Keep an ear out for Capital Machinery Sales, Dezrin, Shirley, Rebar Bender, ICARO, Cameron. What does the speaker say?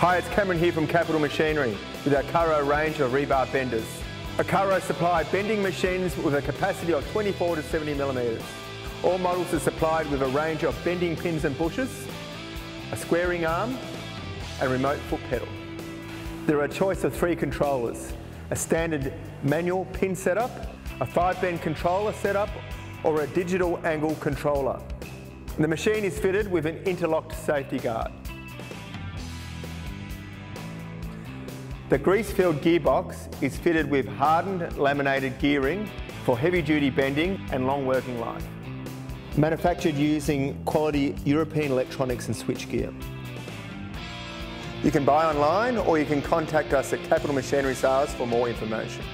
Hi, it's Cameron here from Capital Machinery with our ICARO range of rebar benders. ICARO supply bending machines with a capacity of 24 to 70 millimetres. All models are supplied with a range of bending pins and bushes, a squaring arm and remote foot pedal. There are a choice of three controllers: a standard manual pin setup, a 5-bend controller setup or a digital angle controller. The machine is fitted with an interlocked safety guard. The grease-filled gearbox is fitted with hardened laminated gearing for heavy-duty bending and long working life. Manufactured using quality European electronics and switchgear. You can buy online or you can contact us at Capital Machinery Sales for more information.